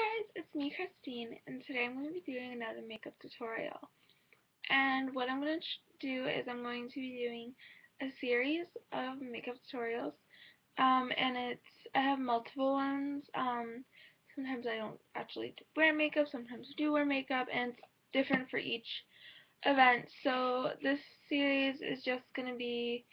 Hey guys, it's me, Christine, and today I'm going to be doing another makeup tutorial. And what I'm going to do is I'm going to be doing a series of makeup tutorials, and I have multiple ones. Sometimes I don't actually wear makeup, sometimes I do wear makeup, and it's different for each event. So this series is just going to be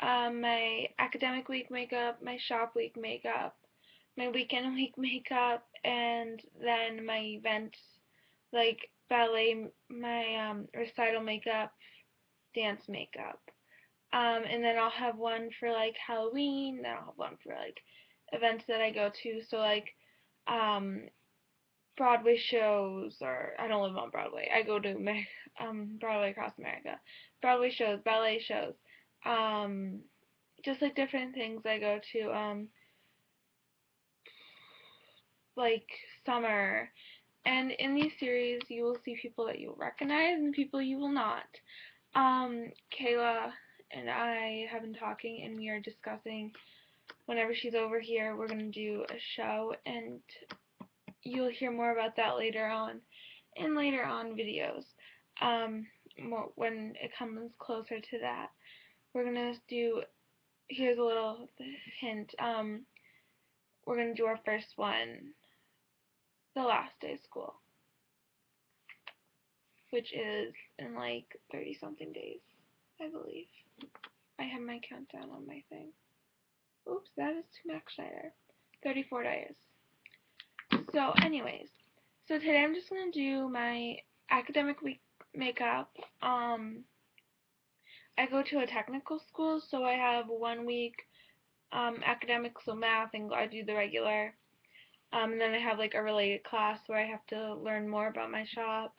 my academic week makeup, my shop week makeup, my weekend week makeup, and then my events like ballet, my recital makeup, dance makeup, and then I'll have one for like Halloween, then I'll have one for like events that I go to, so like Broadway shows, or I don't live on Broadway, I go to Broadway across America, Broadway shows, ballet shows, just like different things I go to, like summer. And in these series you will see people that you'll recognize and people you will not. Kayla and I have been talking, and we are discussing whenever she's over here we're going to do a show, and you'll hear more about that later on in later on videos. When it comes closer to that, we're going to do, here's a little hint, we're going to do our first one the last day of school, which is in like 30 something days, I believe. I have my countdown on my thing. Oops, that is to Max Schneider. 34 days. So anyways, so today I'm just going to do my academic week makeup. I go to a technical school, so I have 1 week academics, so math, and I do the regular. And then I have like a related class where I have to learn more about my shop.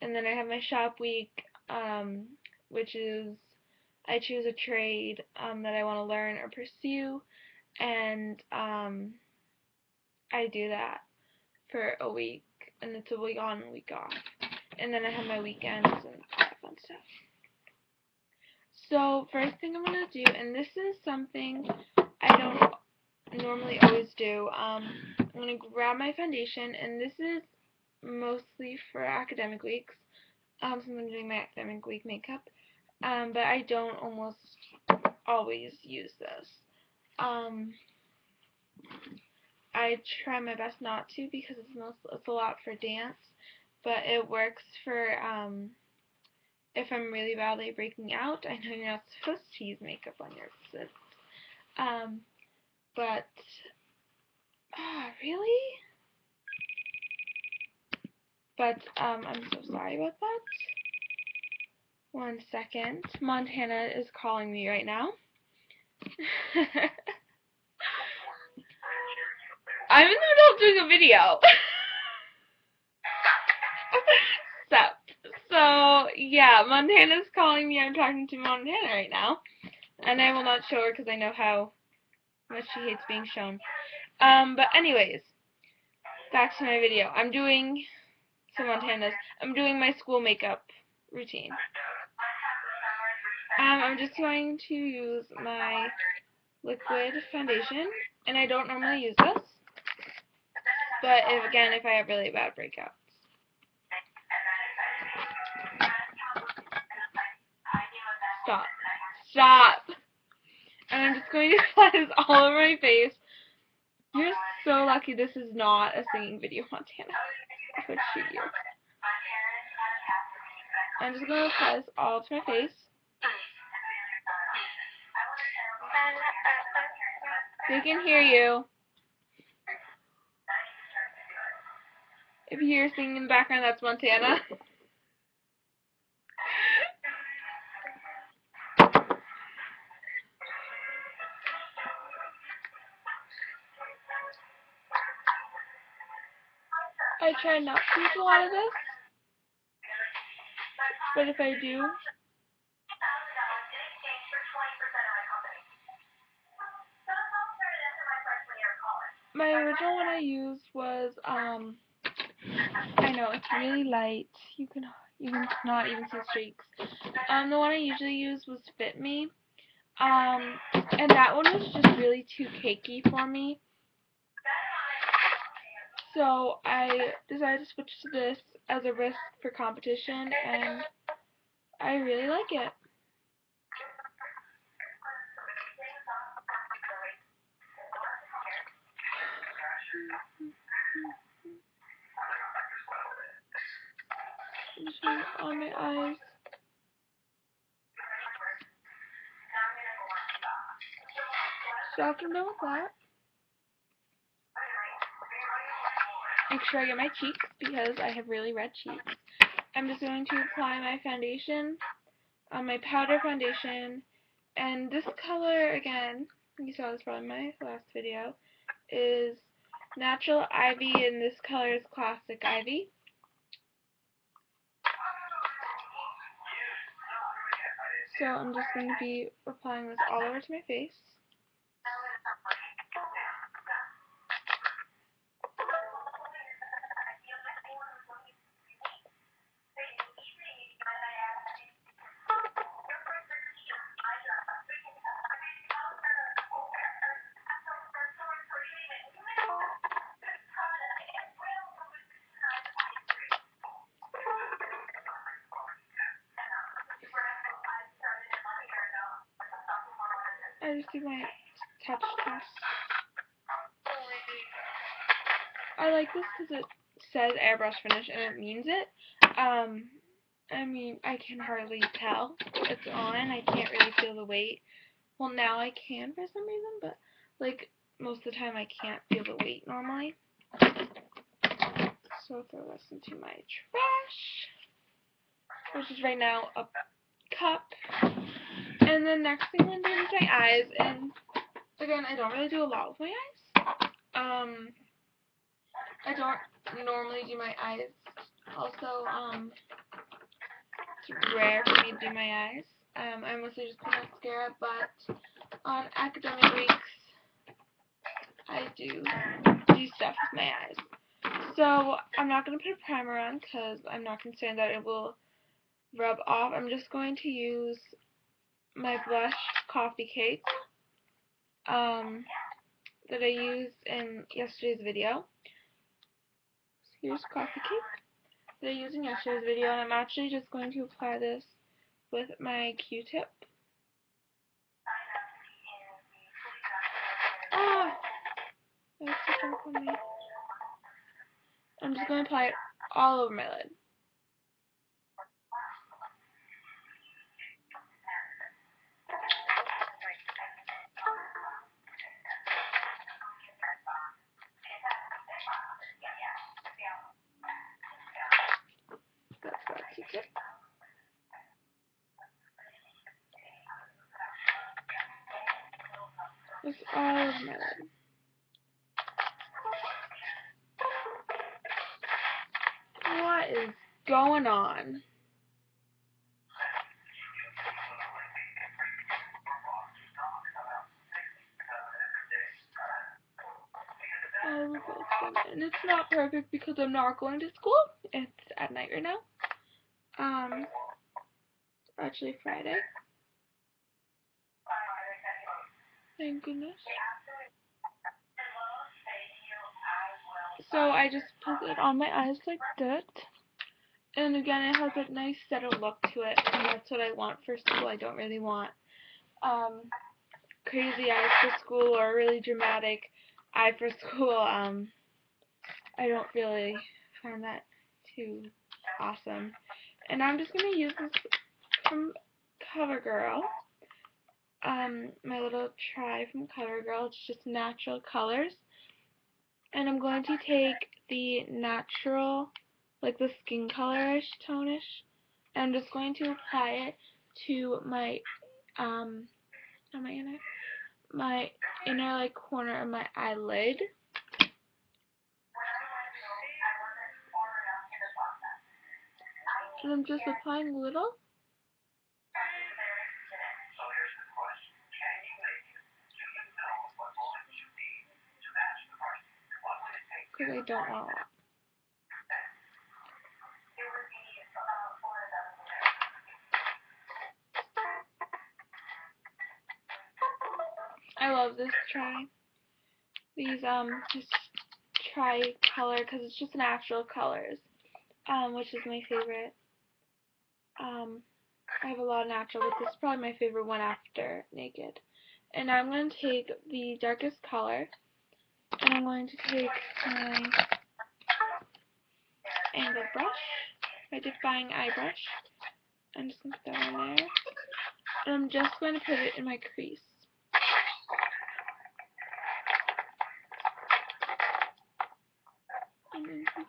And then I have my shop week, which is I choose a trade that I want to learn or pursue, and I do that for a week, and it's a week on and week off. And then I have my weekends and all that fun stuff. So first thing I'm going to do, and this is something I don't normally always do, I'm going to grab my foundation, and this is mostly for academic weeks, since I'm doing my academic week makeup, but I don't almost always use this. I try my best not to, because it's a lot for dance, but it works for, if I'm really badly breaking out. I know you're not supposed to use makeup on your lips, but really? But I'm so sorry about that. One second, Montana is calling me right now. I'm in the middle of doing a video. So, yeah, Montana's calling me. I'm talking to Montana right now. And I will not show her because I know how much she hates being shown. But anyways, back to my video. I'm doing, so Montana's, I'm doing my school makeup routine. I'm just going to use my liquid foundation. And I don't normally use this. But, if I have really bad breakouts. Stop. Stop. And I'm just going to apply this all over my face. You're so lucky this is not a singing video, Montana. I could shoot you. I'm just going to apply this all to my face. They can hear you. If you hear singing in the background, that's Montana. I try not to use a lot of this, but if I do, my original one I used was I know it's really light, you can not even see streaks. The one I usually used was Fit Me, and that one was just really too cakey for me. So I decided to switch to this as a wrist for competition, and I really like it. On my eyes. So after I'm done with that, make sure I get my cheeks because I have really red cheeks. I'm just going to apply my foundation, my powder foundation, and this color again, you saw this probably in my last video, is Natural Ivy, and this color is Classic Ivy. So I'm just going to be applying this all over to my face. I just do my touch test. I like this because it says airbrush finish and it means it. I mean, I can hardly tell it's on. I can't really feel the weight. Well, now I can for some reason, but like most of the time I can't feel the weight normally. So throw this into my trash, which is right now a cup. And the next thing I'm going to do is my eyes, and again, I don't really do a lot with my eyes. I don't normally do my eyes. Also, it's rare for me to do my eyes. I mostly just put mascara, but on academic weeks, I do stuff with my eyes. So, I'm not going to put a primer on because I'm not concerned that it will rub off. I'm just going to use my blush Coffee Cake that I used in yesterday's video. So here's Coffee Cake that I used in yesterday's video, and I'm actually just going to apply this with my Q-tip. Ah! That was so jump on me. I'm just going to apply it all over my lid. It's all of my lid. What is going on? And it's not perfect because I'm not going to school. It's at night right now. Actually Friday. Thank goodness. So I just put it on my eyes like that. And again, it has that nice settled look to it. And that's what I want for school. I don't really want crazy eyes for school or really dramatic eye for school. I don't really find that too awesome. And I'm just going to use this from CoverGirl. My little try from CoverGirl. It's just natural colors. And I'm going to take the natural, like the skin colorish, tone-ish, and I'm just going to apply it to my, my inner, like, corner of my eyelid. And I'm just applying a little. I don't want a lot. I love this try. These just tri-color because it's just natural colors, which is my favorite. I have a lot of natural, but this is probably my favorite one after Naked. And I'm going to take the darkest color, and I'm going to take my angled brush, my defining eye brush. I'm just going to put that in there. And I'm just going to put it in my crease. And then here,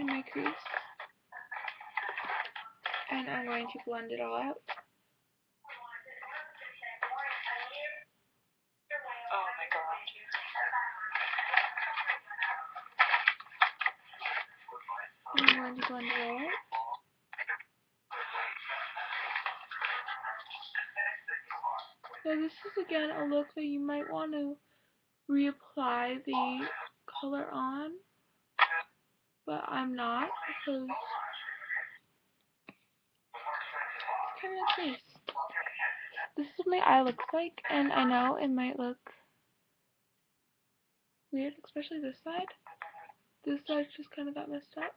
in my crease. And I'm going to blend it all out. I'm going to blend it all out. So this is again a look that you might want to reapply the color on, but I'm not because it's kind of nice. This is what my eye looks like, and I know it might look weird, especially this side. This side just kind of got messed up.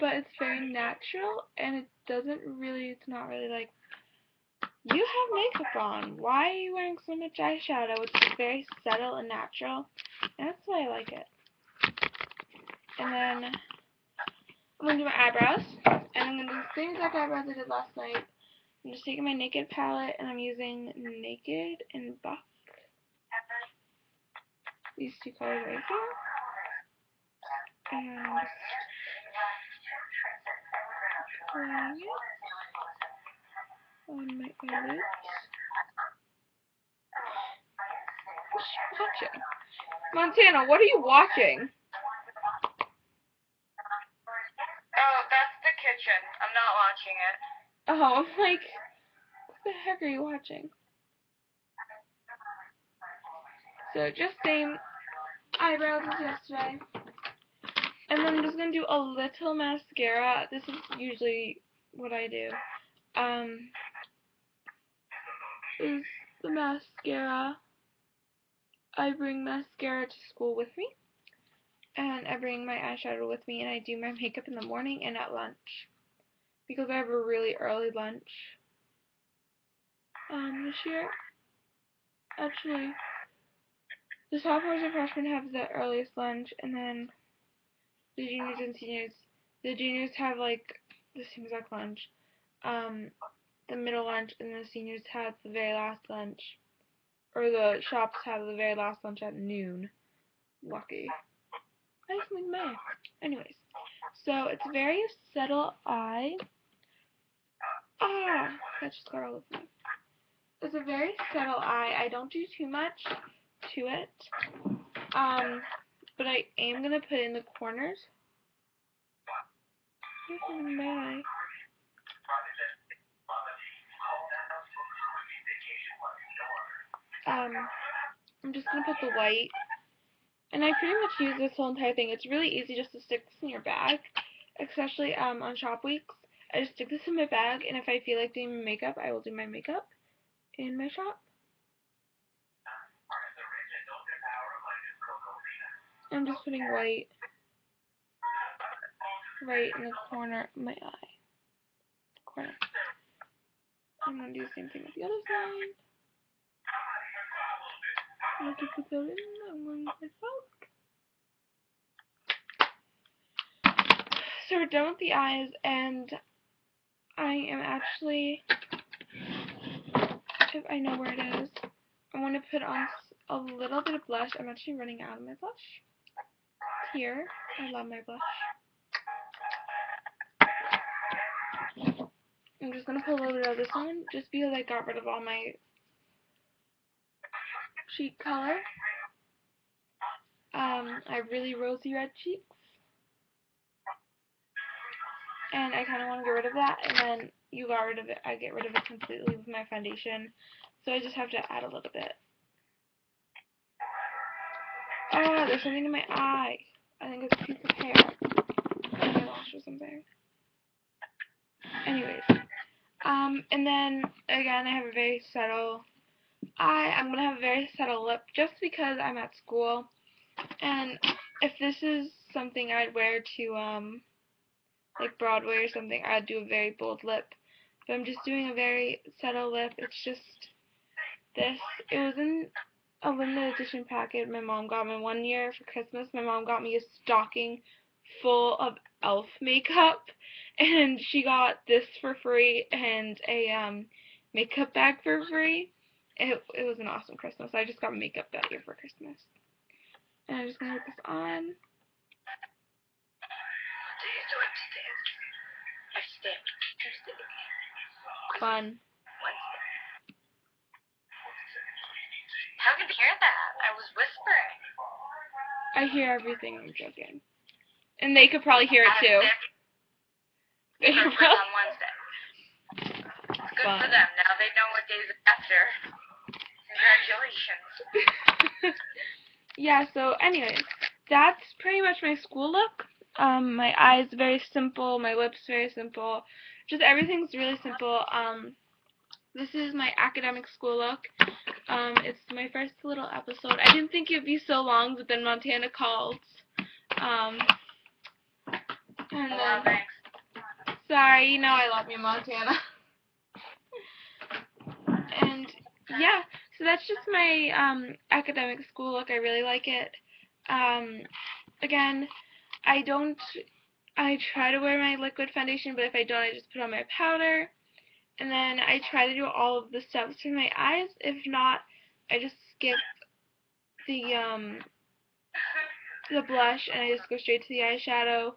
But it's very natural, and it doesn't really, it's not really like, you have makeup on, why are you wearing so much eyeshadow? It's very subtle and natural, and that's why I like it. And then, I'm going to do my eyebrows, and I'm going to do the same exact eyebrows I did last night. I'm just taking my Naked palette, and I'm using Naked and Buck. These two colors right here. And I'm just applying it on my eyelids. What's she watching? Montana, what are you watching? Oh, that's the kitchen. I'm not watching it. Oh, I'm like, what the heck are you watching? So just same eyebrows as yesterday. And then I'm just going to do a little mascara. This is usually what I do. Is the mascara. I bring mascara to school with me. And I bring my eyeshadow with me. And I do my makeup in the morning and at lunch. Because I have a really early lunch. This year. Actually, the sophomores and freshmen have the earliest lunch. And then the juniors and seniors, the juniors have like the same exact lunch, the middle lunch, and the seniors have the very last lunch, or the shops have the very last lunch at noon. Lucky. I just made my anyways, so it's very subtle eye. Ah, that just got all of me. It's a very subtle eye. I don't do too much to it. But I am going to put in the corners. This is my eye. I'm just going to put the white. And I pretty much use this whole entire thing. It's really easy just to stick this in your bag. Especially on shop weeks. I just stick this in my bag. And if I feel like doing my makeup, I will do my makeup in my shop. I'm just putting white right in the corner of my eye. Corner. I'm going to do the same thing with the other side. I'm going to keep the color in. I'm going to put it out. So we're done with the eyes, and I am actually, if I know where it is, I want to put on a little bit of blush. I'm actually running out of my blush. Here. I love my blush. I'm just going to put a little bit of this on just because I got rid of all my cheek color. I have really rosy red cheeks. And I kind of want to get rid of that, and then you got rid of it. I get rid of it completely with my foundation. So I just have to add a little bit. Ah, there's something in my eye. I think it's a piece of hair. Eyelash or something. Anyways, And then again, I have a very subtle eye. I'm going to have a very subtle lip just because I'm at school. And if this is something I'd wear to like Broadway or something, I'd do a very bold lip. But I'm just doing a very subtle lip. It's just this. It was in a limited edition packet my mom got me one year for Christmas. My mom got me a stocking full of elf makeup, and she got this for free and a makeup bag for free. It was an awesome Christmas. I just got makeup that year for Christmas. And I'm just going to put this on. Fun. How could you hear that? I was whispering. I hear everything. I'm joking. And they could probably hear it too. They on Wednesday. Good fun. For them. Now they know what days after. Congratulations. Yeah, so anyways, that's pretty much my school look. My eyes very simple, my lips very simple, just everything's really simple. This is my academic school look. It's my first little episode. I didn't think it'd be so long, but then Montana called. And then, sorry, you know I love you, Montana. And yeah. So that's just my academic school look. I really like it. Again, I try to wear my liquid foundation, but if I don't, I just put on my powder. And then I try to do all of the steps for my eyes. If not, I just skip the blush and I just go straight to the eyeshadow.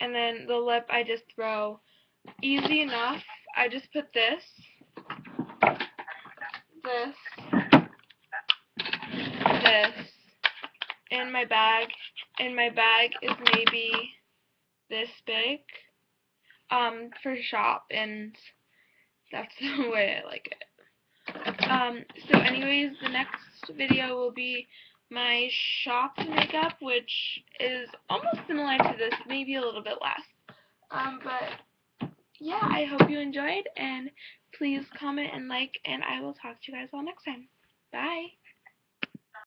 And then the lip I just throw. Easy enough. I just put this in my bag, and my bag is maybe this big for shop, and that's the way I like it. So anyways, the next video will be my shop makeup, which is almost similar to this, maybe a little bit less. But yeah, I hope you enjoyed, and please comment and like, and I will talk to you guys all next time. Bye!